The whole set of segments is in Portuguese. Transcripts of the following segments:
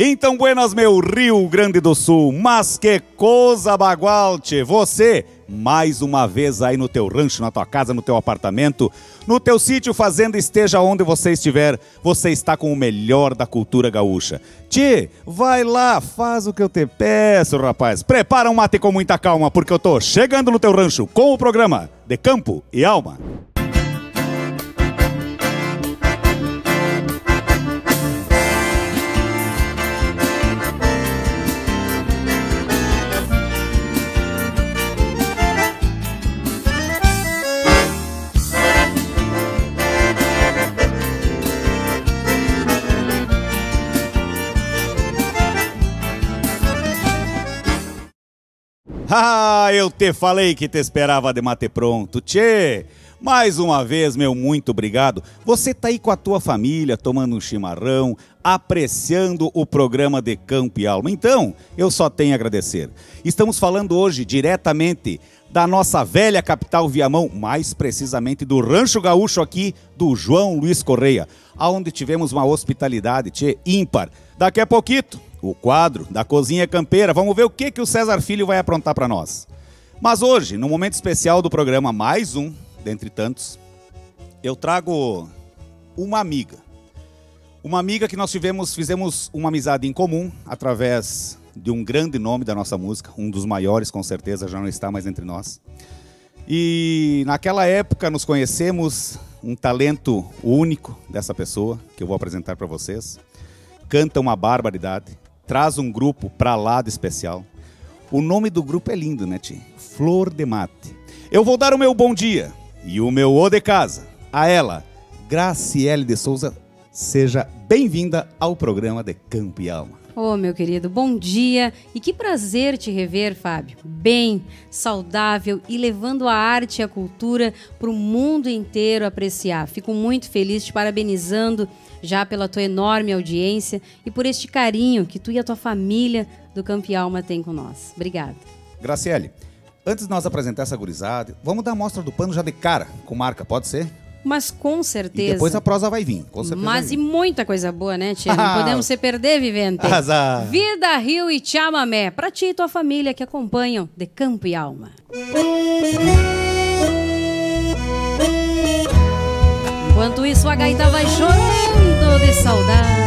Então, buenas, meu Rio Grande do Sul, mas que coisa bagualte, você, mais uma vez aí no teu rancho, na tua casa, no teu apartamento, no teu sítio, fazenda, esteja onde você estiver, você está com o melhor da cultura gaúcha. Tchê, vai lá, faz o que eu te peço, rapaz, prepara um mate com muita calma, porque eu tô chegando no teu rancho com o programa De Campo e Alma. Ah, eu te falei que te esperava de mate pronto, tchê! Mais uma vez, meu muito obrigado. Você tá aí com a tua família, tomando um chimarrão, apreciando o programa De Campo e Alma. Então, eu só tenho a agradecer. Estamos falando hoje diretamente da nossa velha capital Viamão, mais precisamente do Rancho Gaúcho aqui do João Luiz Correia, onde tivemos uma hospitalidade, tchê, ímpar. Daqui a pouquinho, o quadro da Cozinha Campeira. Vamos ver o que o César Filho vai aprontar para nós. Mas hoje, no momento especial do programa, mais um, dentre tantos, eu trago uma amiga. Uma amiga que nós fizemos uma amizade em comum através de um grande nome da nossa música, um dos maiores, com certeza, já não está mais entre nós. E naquela época nos conhecemos, um talento único dessa pessoa, que eu vou apresentar para vocês. Canta uma barbaridade, traz um grupo pra lá de especial. O nome do grupo é lindo, né, Ti? Flor de Mate. Eu vou dar o meu bom dia e o meu ô de casa a ela, Graciele de Souza. Seja bem-vinda ao programa De Campo e Alma. Ô, meu querido, bom dia e que prazer te rever, Fábio. Bem, saudável e levando a arte e a cultura para o mundo inteiro apreciar. Fico muito feliz te parabenizando já pela tua enorme audiência e por este carinho que tu e a tua família do Campo e Alma tem com nós. Obrigada. Graciele, antes de nós apresentar essa gurizada, vamos dar a mostra do pano já de cara com marca, pode ser? Mas com certeza. E depois a prosa vai vir, com certeza. Mas e muita coisa boa, né, Tia? Não podemos se perder, vivente. Azar. Vida, Rio e Chamamé, pra ti e tua família que acompanham De Campo e Alma. Enquanto isso, a gaita vai chorando de saudade.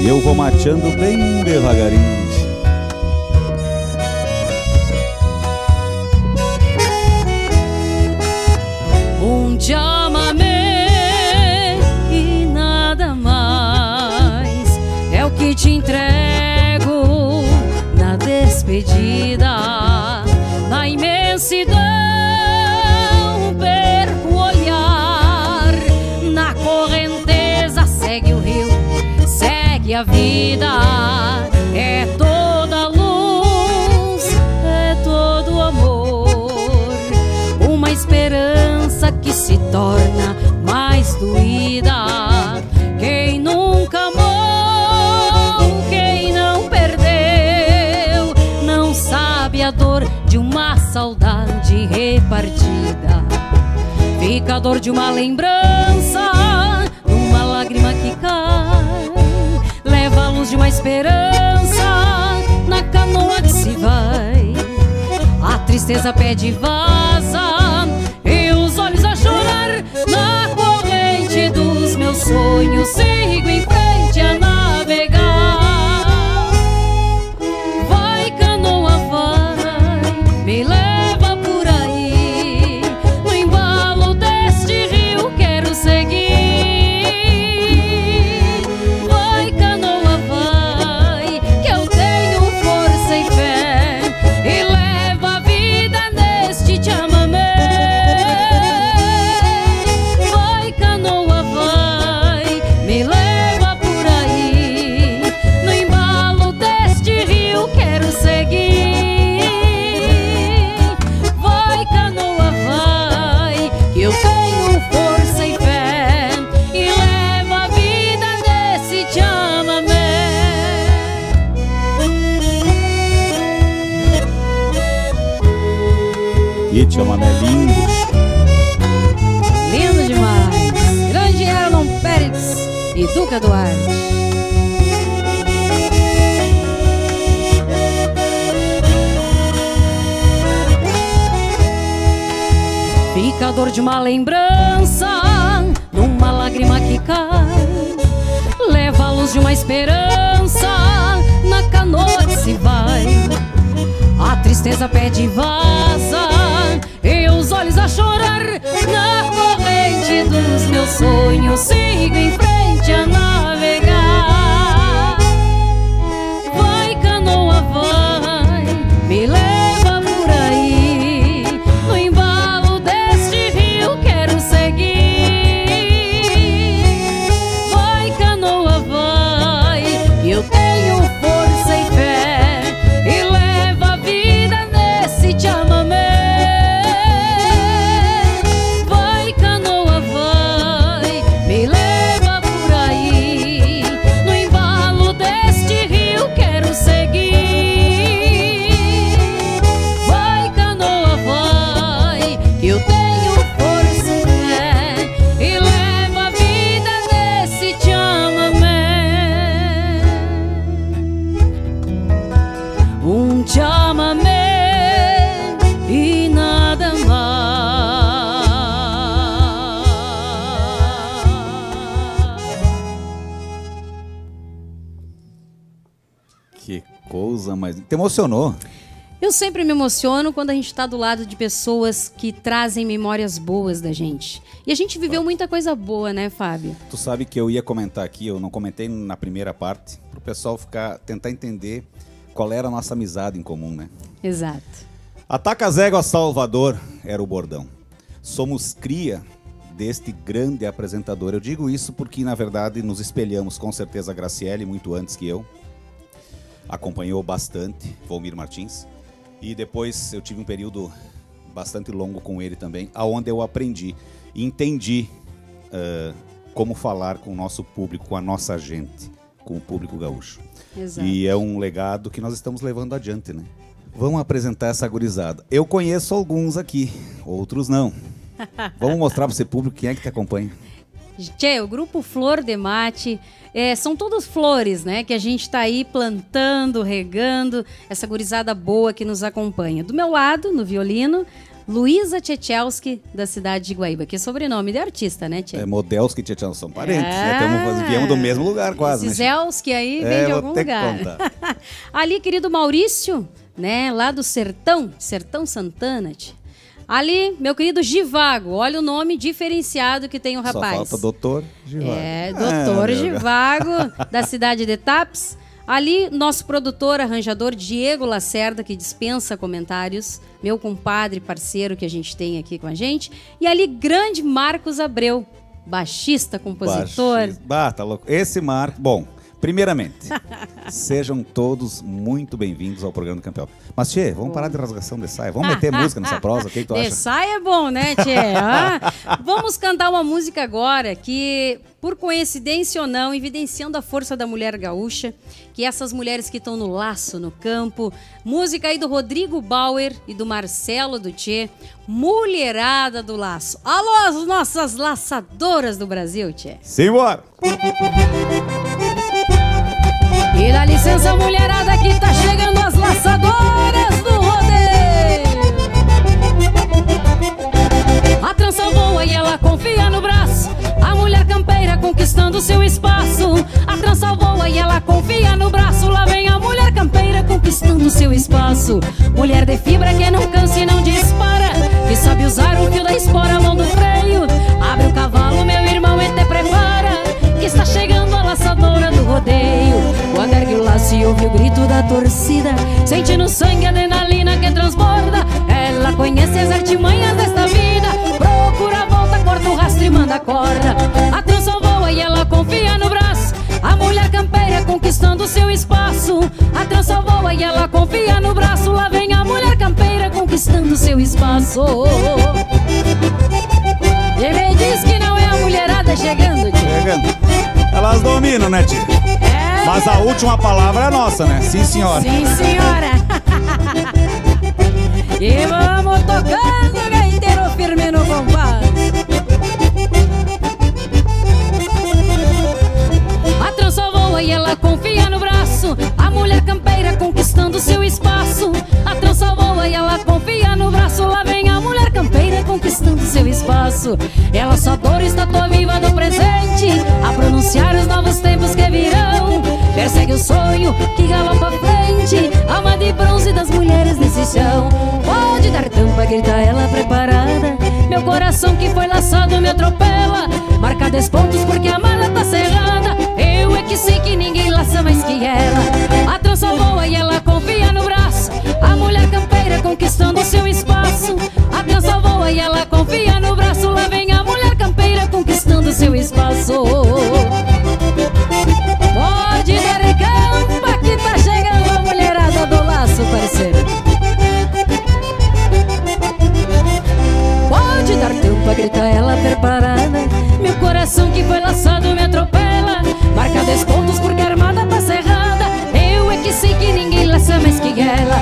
E eu vou mateando bem devagarinho. Um chamamé e nada mais é o que te entrego na despedida. Na imensidão perco o olhar, na correnteza segue o rio, segue a vida. É toda luz, é todo amor, uma esperança que se torna mais doída. Quem nunca amou, quem não perdeu, não sabe a dor de uma saudade repartida. Fica a dor de uma lembrança, uma lágrima que cai, leva a luz de uma esperança na canoa que se vai. A tristeza pede vaza, olhos a chorar, na corrente dos meus sonhos sigo em frente a navegar. Vai, canoa, vai, me leva por aí, no embalo deste rio quero seguir. Vai, canoa, vai, que eu tenho força e fé, e leva a vida neste te amamé. Vai, canoa, vai, me leva. Duca Duarte. Fica a dor de uma lembrança numa lágrima que cai, leva a luz de uma esperança na canoa que se vai. A tristeza pede vaza e os olhos a chorar. Na corrente dos meus sonhos sigo em frente a navegar. Vai, canoa, vai, me leva. Mas te emocionou? Eu sempre me emociono quando a gente está do lado de pessoas que trazem memórias boas da gente. E a gente viveu muita coisa boa, né, Fábio? Tu sabe que eu ia comentar aqui, eu não comentei na primeira parte, pro pessoal tentar entender qual era a nossa amizade em comum, né? Exato. Ataca as éguas Salvador era o bordão. Somos cria deste grande apresentador. Eu digo isso porque, na verdade, nos espelhamos com certeza a Graciele, muito antes que eu. Acompanhou bastante Volmir Martins. E depois eu tive um período bastante longo com ele também, aonde eu aprendi e entendi como falar com o nosso público, com a nossa gente, com o público gaúcho. Exato. E é um legado que nós estamos levando adiante, né? Vamos apresentar essa gurizada. Eu conheço alguns aqui, outros não. Vamos mostrar para você, público, quem é que te acompanha. Tchê, o grupo Flor de Mate, são todas flores, né, que a gente está aí plantando, regando, essa gurizada boa que nos acompanha. Do meu lado, no violino, Luísa Tchetschelski, da cidade de Guaíba, que é sobrenome de artista, né, Tchê? É, Modelski e Tchetschelski são parentes, viemos do mesmo lugar quase, né? Zelski aí vem de algum lugar. Ali, querido Maurício, né, lá do Sertão Santana, Tchê. Ali, meu querido Divago, olha o nome diferenciado que tem o rapaz. Só falta doutor Divago. É, doutor Divago, da cidade de Taps. Ali, nosso produtor, arranjador, Diego Lacerda, que dispensa comentários. Meu compadre, parceiro que a gente tem aqui com a gente. E ali, grande Marcos Abreu, baixista, compositor. Tá louco. Esse Marcos... Bom, primeiramente, sejam todos muito bem-vindos ao programa do campeão. Mas, Tchê, vamos parar de rasgação de saia. Vamos meter música nessa prosa, o que tu acha? De saia é bom, né, Tchê? Vamos cantar uma música agora que, por coincidência ou não, evidenciando a força da mulher gaúcha, que é essas mulheres que estão no laço, no campo. Música aí do Rodrigo Bauer e do Marcelo do Tchê, Mulherada do Laço. Alô, as nossas laçadoras do Brasil, Tchê. Simbora! E dá licença, mulherada, que tá chegando as laçadoras do rodeio. A trança voa e ela confia no braço, a mulher campeira conquistando seu espaço. A trança voa e ela confia no braço, lá vem a mulher campeira conquistando seu espaço. Mulher de fibra que não cansa e não dispara, que sabe usar o fio da espora, a mão do freio. Abre o cavalo, meu irmão, e te prepara, que está chegando a laçadora do rodeio. Quando ergue o laço e ouve o grito da torcida, sente no sangue a adrenalina que transborda. Ela conhece as artimanhas desta vida, procura a volta, corta o rastro e manda a corda. A trança voa e ela confia no braço, a mulher campeira conquistando seu espaço. A trança voa e ela confia no braço, lá vem a mulher campeira conquistando seu espaço. E me diz que não é a mulherada chegando, tia. Chegando. Elas dominam, né, tia? É. Mas a última palavra é nossa, né? Sim, senhora. Sim, senhora. E vamos tocando, gaiteiro firme no compasso. laço, lá vem a mulher campeira conquistando seu espaço. Ela só dor está tão viva no presente, a pronunciar os novos tempos que virão. Persegue o sonho que galopa à frente, alma de bronze das mulheres desse chão. Pode dar tampa, grita ela preparada, meu coração que foi laçado me atropela. Marca 10 pontos porque a mala tá cerrada, eu é que sei que ninguém laça mais que ela. A trança voa e ela confia no braço, a mulher campeira conquistando seu espaço. A trança voa e ela confia no braço, lá vem a mulher campeira conquistando seu espaço. Pode dar campa que tá chegando a mulherada do laço, parceiro. Pode dar tampa, grita ela preparada, meu coração que foi laçado me atropela. Marca 10 pontos porque a armada tá cerrada, eu é que sei que ninguém laça mais que ela.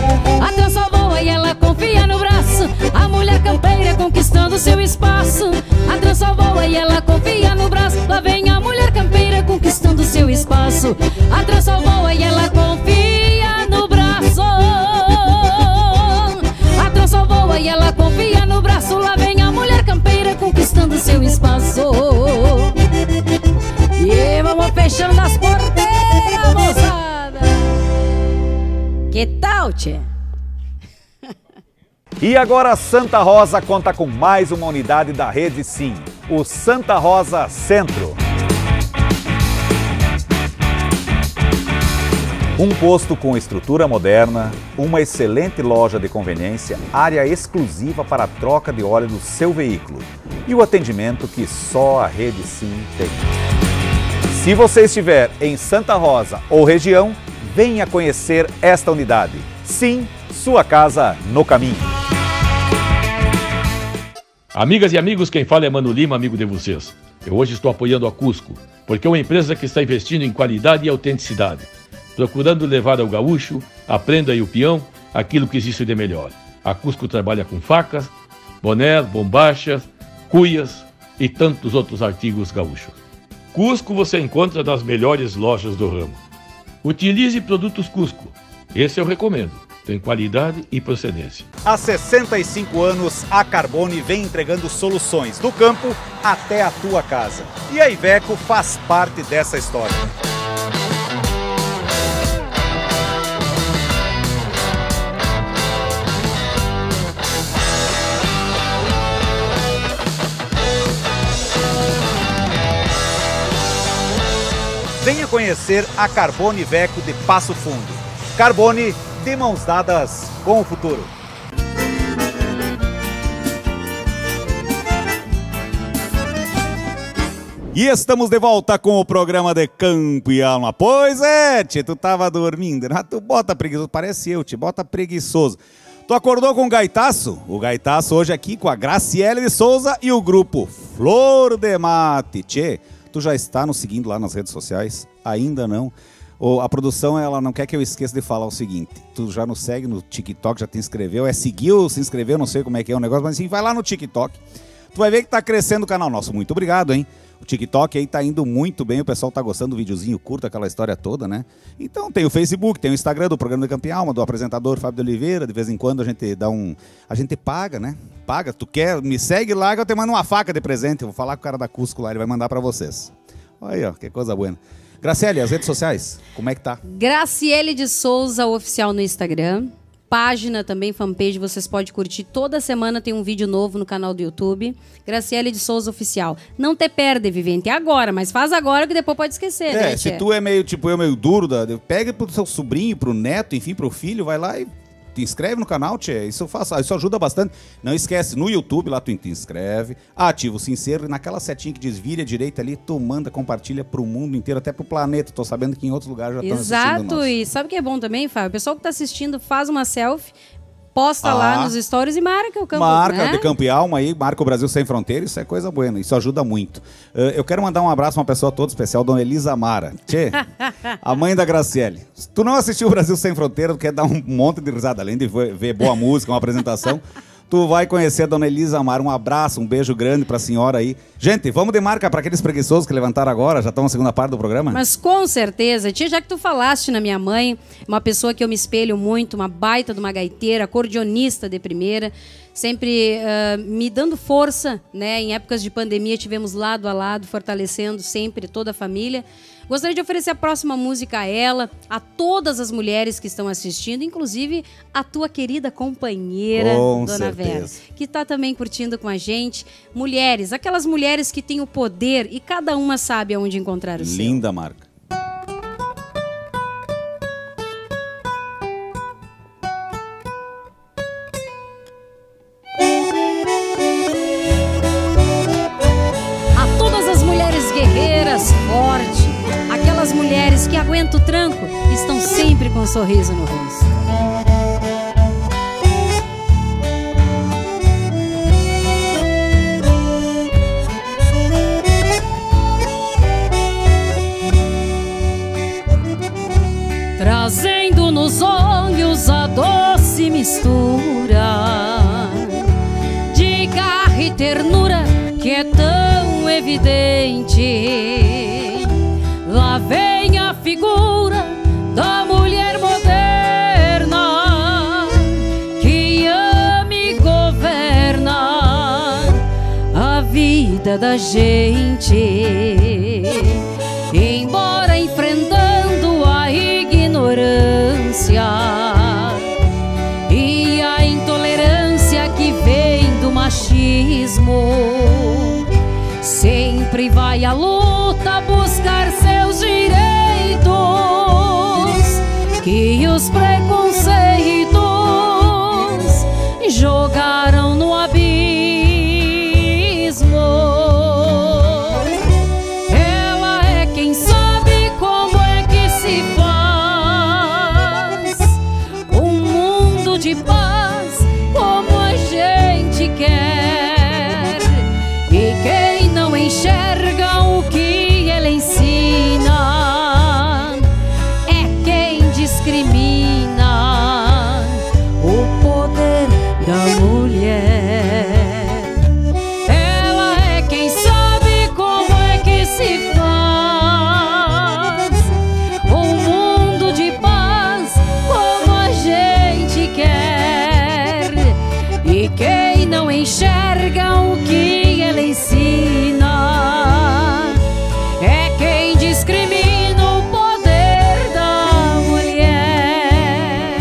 A trança voa e ela confia no braço, a mulher campeira conquistando seu espaço. A trança voa e ela confia no braço, lá vem a mulher campeira conquistando seu espaço. A trança voa e ela confia no braço, a trança voa e ela confia no braço, lá vem a mulher campeira conquistando seu espaço. E vamos fechando as porteiras, moçada. Que tal, tchê? E agora Santa Rosa conta com mais uma unidade da Rede Sim, o Santa Rosa Centro. Um posto com estrutura moderna, uma excelente loja de conveniência, área exclusiva para a troca de óleo do seu veículo e o atendimento que só a Rede Sim tem. Se você estiver em Santa Rosa ou região, venha conhecer esta unidade. Sim, sua casa no caminho. Amigas e amigos, quem fala é Mano Lima, amigo de vocês. Eu hoje estou apoiando a Cusco, porque é uma empresa que está investindo em qualidade e autenticidade, procurando levar ao gaúcho, aprenda e o peão, aquilo que existe de melhor. A Cusco trabalha com facas, bonés, bombachas, cuias e tantos outros artigos gaúchos. Cusco você encontra nas melhores lojas do ramo. Utilize produtos Cusco. Esse eu recomendo. Tem qualidade e procedência. Há 65 anos, a Carboni vem entregando soluções do campo até a tua casa. E a Iveco faz parte dessa história. Venha conhecer a Carboni Iveco de Passo Fundo. Carboni, de mãos dadas com o futuro. E estamos de volta com o programa De Campo e Alma. Pois é, tchê, tu tava dormindo, né? Tu bota preguiçoso, parece eu, te bota preguiçoso. Tu acordou com o gaitaço? O gaitaço hoje aqui com a Graciele de Souza e o grupo Flor de Mate, tchê. Tu já está nos seguindo lá nas redes sociais? Ainda não? Ou a produção, ela não quer que eu esqueça de falar o seguinte: tu já nos segue no TikTok, já te inscreveu, é seguiu, se inscreveu, não sei como é que é o negócio, mas assim, vai lá no TikTok, tu vai ver que tá crescendo o canal nosso. Muito obrigado, hein? O TikTok aí tá indo muito bem, o pessoal tá gostando do videozinho curto, aquela história toda, né? Então tem o Facebook, tem o Instagram do programa De Campo e Alma, do apresentador Fábio de Oliveira, de vez em quando a gente dá um... A gente paga, né? Paga, tu quer, me segue lá que eu te mando uma faca de presente. Eu vou falar com o cara da Cusco lá, ele vai mandar pra vocês. Olha aí, ó, que coisa boa. Graciele, as redes sociais, como é que tá? Graciele de Souza Oficial no Instagram, página também, fanpage, vocês podem curtir. Toda semana tem um vídeo novo no canal do YouTube, Graciele de Souza Oficial. Não te perde, vivente, agora, mas faz agora que depois pode esquecer, né? É, se tu é meio, tipo, eu meio duro, pega pro seu sobrinho, pro neto, enfim, pro filho, vai lá e te inscreve no canal, tchê, isso ajuda bastante. Não esquece, no YouTube, lá tu te inscreve, ativa o sincero e naquela setinha que diz vira direita ali, tu manda, compartilha pro mundo inteiro, até pro planeta. Tô sabendo que em outros lugares já estão assistindo nós. Exato, e sabe o que é bom também, Fábio? O pessoal que tá assistindo faz uma selfie, posta lá nos stories e marca o campo. Marca, né? De Campo e Alma aí, marca o Brasil Sem Fronteiras, isso é coisa boa, isso ajuda muito. Eu quero mandar um abraço a uma pessoa toda especial, Dona Elisa Mara. Tchê, a mãe da Graciele. Se tu não assistiu o Brasil Sem Fronteiras, quer dar um monte de risada, além de ver boa música, uma apresentação, tu vai conhecer a Dona Elisa Mara. Um abraço, um beijo grande pra senhora aí. Gente, vamos de marca pra aqueles preguiçosos que levantaram agora, já estão na segunda parte do programa? Mas com certeza, tia, já que tu falaste na minha mãe, uma pessoa que eu me espelho muito, uma baita de uma gaiteira, acordeonista de primeira, sempre me dando força, né? Em épocas de pandemia tivemos lado a lado, fortalecendo sempre toda a família. Gostaria de oferecer a próxima música a ela, a todas as mulheres que estão assistindo, inclusive a tua querida companheira, Dona Vera, que está também curtindo com a gente. Mulheres, aquelas mulheres que têm o poder e cada uma sabe aonde encontrar o seu. Linda marca. A todas as mulheres guerreiras, fortes, aquelas mulheres que aguentam o tranco, estão sempre com um sorriso no rosto. Trazendo nos olhos a doce mistura de garra e ternura que é tão evidente. Lá vem a figura da mulher moderna que ama e governa a vida da gente, embora enfrentando a ignorância e a intolerância que vem do machismo, sempre vai à luta buscar seus direitos, que os preconceitos jogaram no abismo. Ela é quem sabe como é que se faz um mundo de paz como a gente quer, e quem não enxerga o que enxerga o que ela ensina, é quem discrimina o poder da mulher.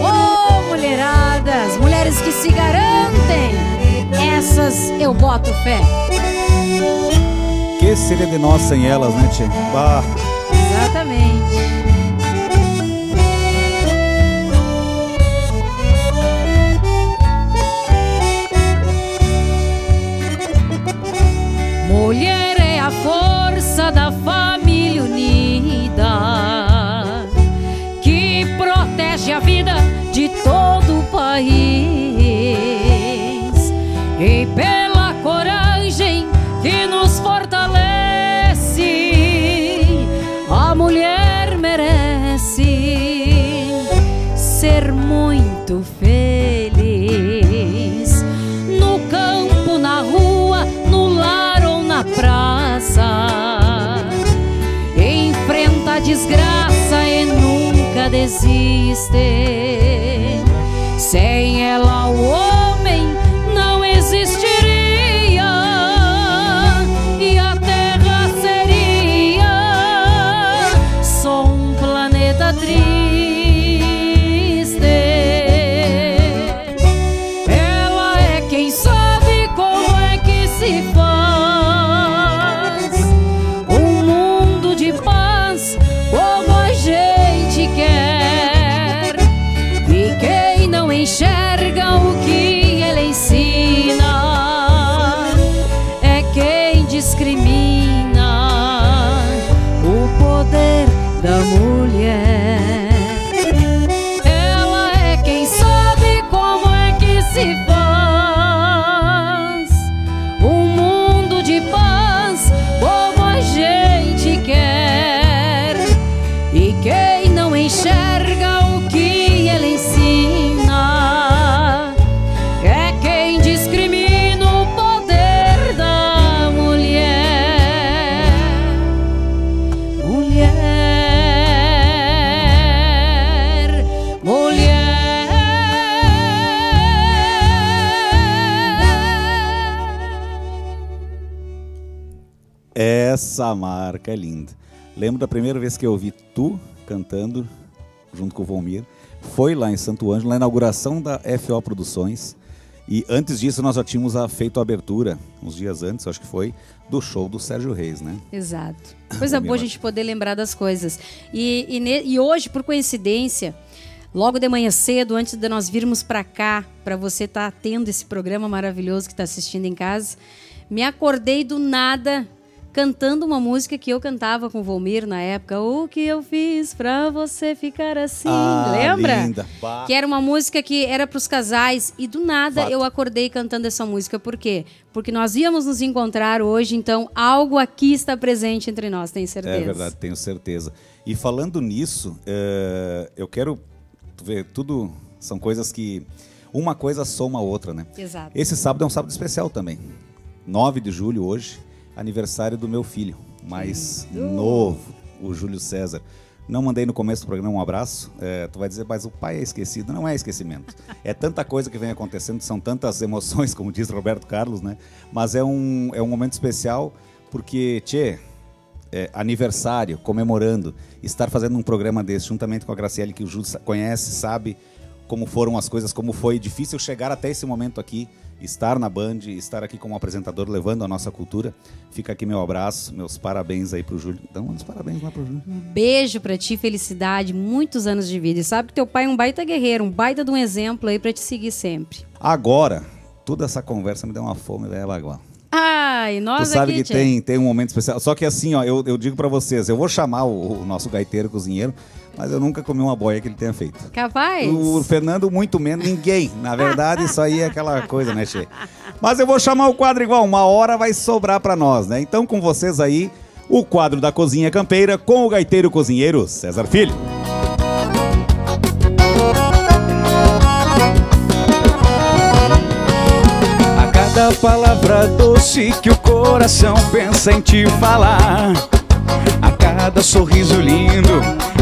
Oh, mulheradas, mulheres que se garantem, essas eu boto fé. Que seria de nós sem elas, né, Tchê? Bah. Exatamente. Mulher é a força da família unida, que protege a vida de todo o país, e pela coragem que nos fortalece, a mulher merece ser muito feliz, no campo, na rua, no lar, na praça, enfrenta a desgraça e nunca desiste. Sem ela o homem não existiria e a terra seria só um planeta triste. Essa marca é linda. Lembro da primeira vez que eu ouvi tu cantando junto com o Volmir. Foi lá em Santo Ângelo, na inauguração da FO Produções. E antes disso nós já tínhamos feito a abertura, uns dias antes, acho que foi, do show do Sérgio Reis, né? Exato. Coisa boa a gente poder lembrar das coisas. E hoje, por coincidência, logo de manhã cedo, antes de nós virmos para cá, para você estar tendo esse programa maravilhoso que está assistindo em casa, me acordei do nada cantando uma música que eu cantava com o Volmir na época. O que eu fiz pra você ficar assim, lembra? Linda. Que era uma música que era pros casais. E do nada eu acordei cantando essa música. Por quê? Porque nós íamos nos encontrar hoje, então algo aqui está presente entre nós, tenho certeza. É verdade, tenho certeza. E falando nisso, eu quero ver tudo. São coisas que uma coisa soma a outra, né? Exato. Esse sábado é um sábado especial também. 9 de julho hoje. Aniversário do meu filho, mais novo, o Júlio César. Não mandei no começo do programa um abraço. Tu vai dizer, mas o pai é esquecido. Não é esquecimento. É tanta coisa que vem acontecendo, são tantas emoções, como diz Roberto Carlos, né? Mas é um momento especial porque, aniversário, comemorando, estar fazendo um programa desse juntamente com a Graciele, que o Júlio conhece, sabe como foram as coisas, como foi difícil chegar até esse momento aqui. Estar na Band, estar aqui como apresentador, levando a nossa cultura. Fica aqui meu abraço, meus parabéns aí pro Júlio. Então, uns parabéns lá pro Júlio. Um beijo pra ti, felicidade, muitos anos de vida. E sabe que teu pai é um baita guerreiro, um baita de um exemplo aí pra te seguir sempre. Agora, toda essa conversa me deu uma fome, velho, agora. Ai, nós aqui, tu sabe que tem um momento especial. Só que assim, ó, eu digo pra vocês, eu vou chamar o nosso gaiteiro, cozinheiro, mas eu nunca comi uma boia que ele tenha feito. Capaz? O Fernando, muito menos, ninguém. Na verdade, isso aí é aquela coisa, né, Che? Mas eu vou chamar o quadro igual, uma hora vai sobrar pra nós, né? Então, com vocês aí, o quadro da Cozinha Campeira com o gaiteiro cozinheiro César Filho. A cada palavra doce que o coração pensa em te falar, a cada sorriso lindo,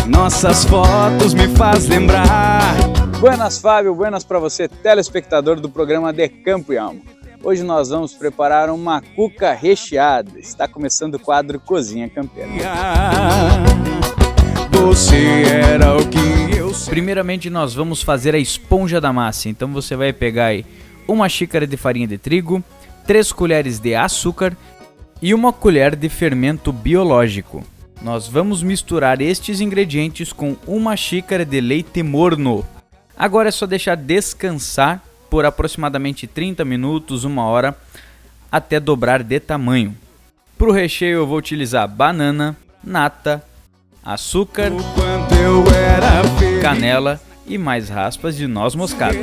nossas fotos me faz lembrar. Buenas, Fábio, buenas para você, telespectador do programa De Campo e Alma. Hoje nós vamos preparar uma cuca recheada. Está começando o quadro Cozinha Campeira. Você era o que eu sei. Primeiramente nós vamos fazer a esponja da massa. Então você vai pegar aí uma xícara de farinha de trigo, 3 colheres de açúcar e uma colher de fermento biológico. Nós vamos misturar estes ingredientes com uma xícara de leite morno. Agora é só deixar descansar por aproximadamente 30 minutos, 1 hora, até dobrar de tamanho. Para o recheio eu vou utilizar banana, nata, açúcar, canela e mais raspas de noz moscada.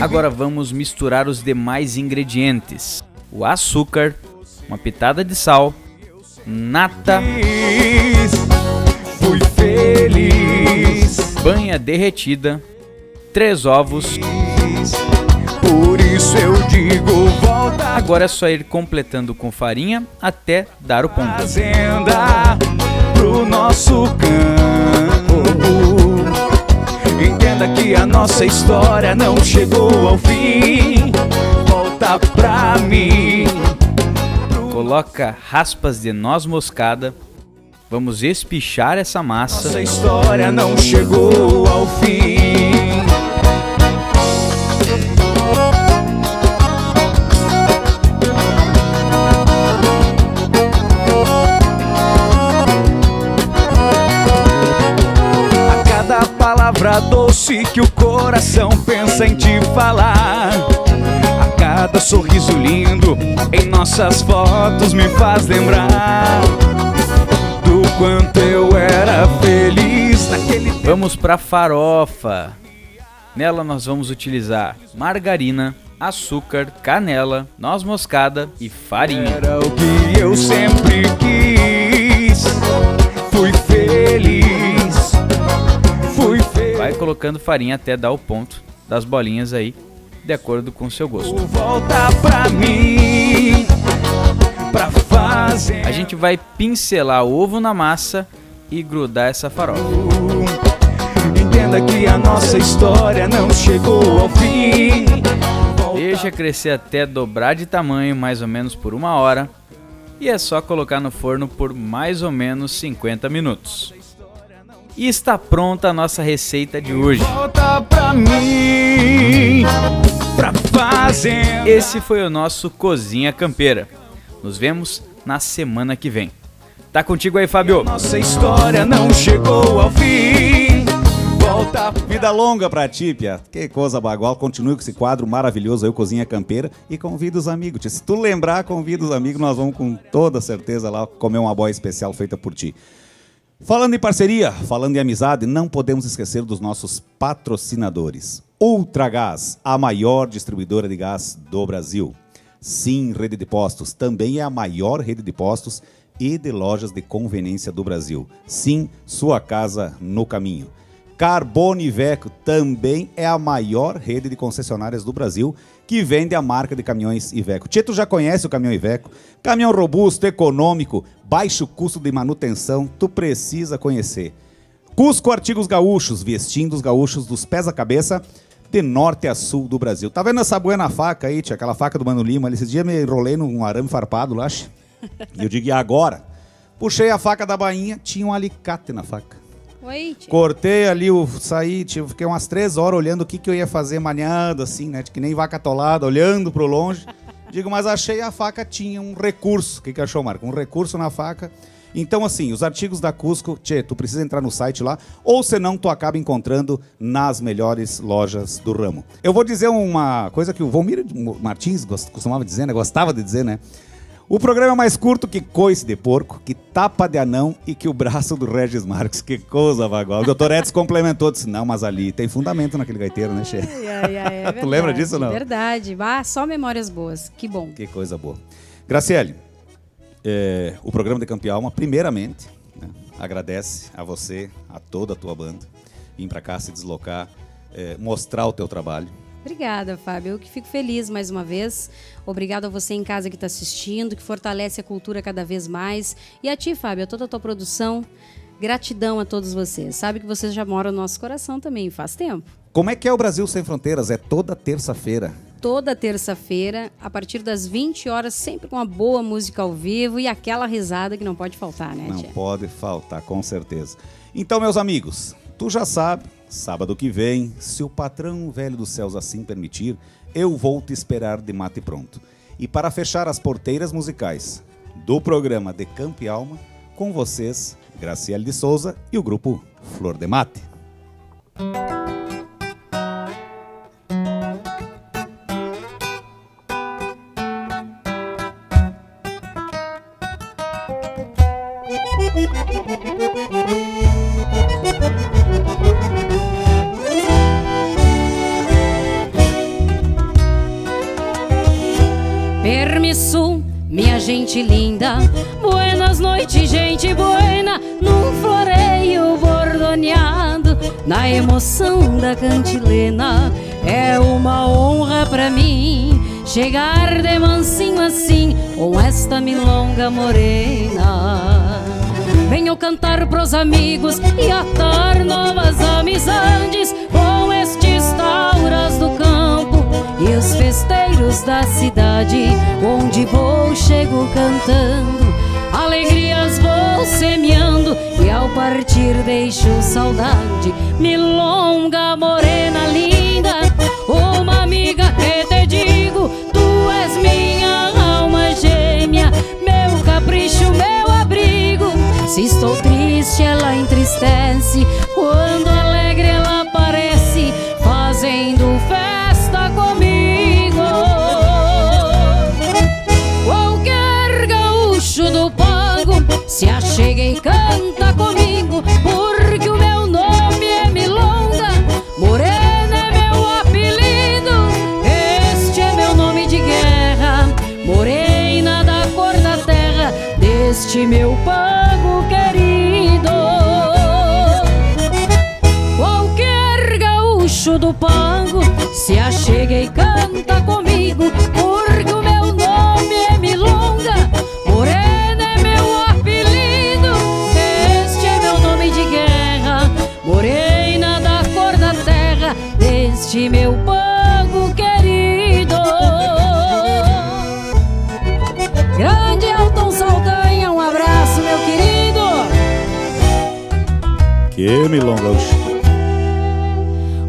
Agora vamos misturar os demais ingredientes. O açúcar, uma pitada de sal, nata, fui feliz, banha derretida, 3 ovos, por isso eu digo volta. Agora é só ir completando com farinha até dar o ponto. Fazenda pro nosso campo, entenda que a nossa história não chegou ao fim. Volta pra mim. Coloca raspas de noz moscada. Vamos espichar essa massa. Nossa história não chegou ao fim. A cada palavra doce que o coração pensa em te falar, cada sorriso lindo em nossas fotos me faz lembrar do quanto eu era feliz naquele tempo. Vamos para a farofa. Nela nós vamos utilizar margarina, açúcar, canela, noz moscada e farinha. Era o que eu sempre quis. Fui feliz. Fui feliz. Vai colocando farinha até dar o ponto das bolinhas aí, de acordo com o seu gosto. Volta pra mim, pra fazer. A gente vai pincelar o ovo na massa e grudar essa farofa. Entenda que a nossa história não chegou ao fim. Volta. Deixa crescer até dobrar de tamanho, mais ou menos por 1 hora. e é só colocar no forno por mais ou menos 50 minutos. E está pronta a nossa receita de hoje. Volta pra mim, pra fazenda. Esse foi o nosso Cozinha Campeira. Nos vemos na semana que vem. Tá contigo aí, Fábio. Nossa história não chegou ao fim. Volta. Vida longa pra ti, Pia. Que coisa bagual. Continue com esse quadro maravilhoso aí, Cozinha Campeira. E convida os amigos. Se tu lembrar, convida os amigos. Nós vamos com toda certeza lá comer uma boia especial feita por ti. Falando em parceria, falando em amizade, não podemos esquecer dos nossos patrocinadores. Ultragás, a maior distribuidora de gás do Brasil. Sim, Rede de Postos, também é a maior rede de postos e de lojas de conveniência do Brasil. Sim, sua casa no caminho. Carboni Iveco também é a maior rede de concessionárias do Brasil que vende a marca de caminhões Iveco. Tito já conhece o caminhão Iveco. Caminhão robusto, econômico, baixo custo de manutenção, tu precisa conhecer. Cusco Artigos Gaúchos, vestindo os gaúchos dos pés à cabeça, de norte a sul do Brasil. Tá vendo essa buena faca aí, tia? Aquela faca do Mano Lima. Esse dia me enrolei num arame farpado lá. E eu digo, e agora? Puxei a faca da bainha, tinha um alicate na faca. Oi, tia. Cortei ali, saí, tia, fiquei umas 3 horas olhando o que eu ia fazer manhado, assim, né? Que nem vaca atolada, olhando pro longe. Digo, mas achei a faca, tinha um recurso. O que achou, Marco? Um recurso na faca. Então, assim, os artigos da Cusco, tchê, tu precisa entrar no site lá, ou senão tu acaba encontrando nas melhores lojas do ramo. Eu vou dizer uma coisa que o Volmir Martins costumava dizer, né? Gostava de dizer, né? O programa é mais curto que coice de porco, que tapa de anão e que o braço do Regis Marques. Que coisa bagual. O doutor Edson complementou, disse, não, mas ali tem fundamento naquele gaiteiro, né, Che? É tu lembra disso ou não? É verdade. Ah, só memórias boas. Que bom. Que coisa boa. Graciele, o programa De Campo e Alma, primeiramente, né, agradece a você, a toda a tua banda, vir pra cá, se deslocar, mostrar o teu trabalho. Obrigada, Fábio. Eu que fico feliz mais uma vez. Obrigado a você em casa que está assistindo, que fortalece a cultura cada vez mais. E a ti, Fábio, a toda a tua produção. Gratidão a todos vocês. Sabe que vocês já moram no nosso coração também, faz tempo. Como é que é o Brasil Sem Fronteiras? É toda terça-feira. Toda terça-feira, a partir das 20 horas, sempre com uma boa música ao vivo e aquela risada que não pode faltar, né, tia? Não pode faltar, com certeza. Então, meus amigos, tu já sabe, sábado que vem, se o patrão velho dos céus assim permitir, eu vou te esperar de mate pronto. E para fechar as porteiras musicais do programa De Campo e Alma, com vocês, Graciele de Souza e o grupo Flor de Mate. Permisso, minha gente linda, buenas noites, gente buena, num floreio bordoneado, na emoção da cantilena, é uma honra pra mim chegar de mansinho assim, com esta milonga morena. Venho cantar pros amigos e atar novas amizades com estes tauras do campo e os festeiros da cidade, onde vou chego cantando, alegrias vou semeando e ao partir deixo saudade. Milonga morena linda, uma amiga que te digo, tu és minha alma gêmea, meu capricho, meu abrigo. Se estou triste ela entristece, quando alegre ela aparece, fazendo festa comigo. Qualquer gaúcho do pago se achega e canta comigo, porque o meu nome é milonga, morena é meu apelido. Este é meu nome de guerra, morena da cor da terra, deste meu pago querido. Qualquer gaúcho do pago se achega e canta comigo, porque o meu nome é milonga, morena é meu apelido. Este é meu nome de guerra, morena da cor da terra, deste meu pago querido. Grande Elton Saldanha. Que milonga hoje.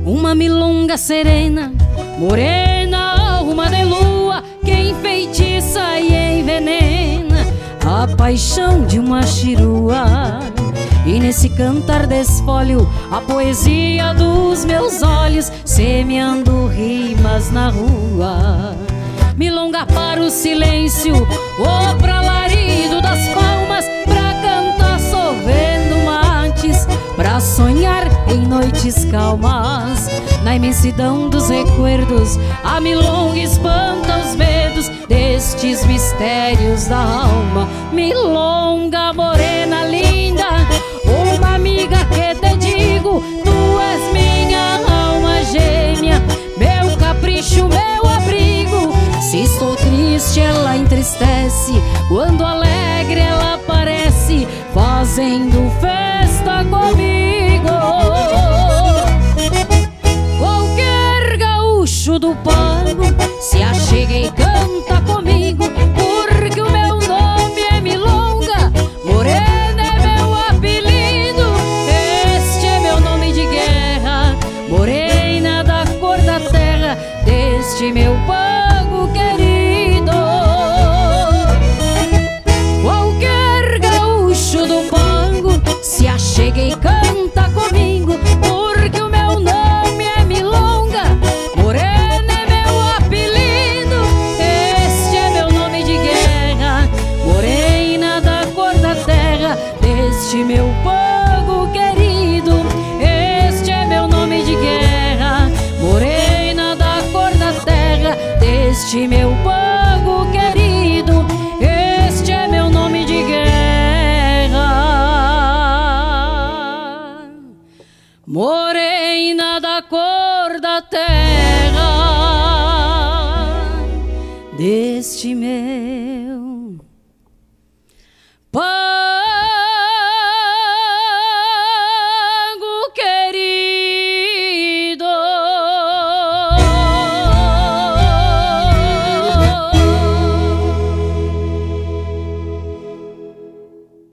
Uma milonga serena, morena, alma de lua, que enfeitiça e envenena a paixão de uma chirua. E nesse cantar desfolho a poesia dos meus olhos, semeando rimas na rua. Milonga para o silêncio, ou pra larido das palmas, pra cantar sovendo mates, pra sonhar em noites calmas. Na imensidão dos recuerdos, a milonga espanta os medos destes mistérios da alma. Milonga morena linda, uma amiga que te digo, tu és minha alma gêmea, meu capricho, meu abrigo. Se estou triste, ela entristece, quando alegre ela aparece, fazendo festa comigo. Qualquer gaúcho do pano se achega e canta comigo, porque o meu nome é milonga, morena é meu apelido. Este é meu nome de guerra, morena da cor da terra, deste meu pano querido. Qualquer gaúcho do pango se achega e canta comigo, porque o meu nome é milonga, morena é meu apelido. Este é meu nome de guerra, morena da cor da terra, deste meu pango querido. Este é meu nome de guerra, morena este meu pago querido, este é meu nome de guerra, morena da cor da terra, deste meu pago.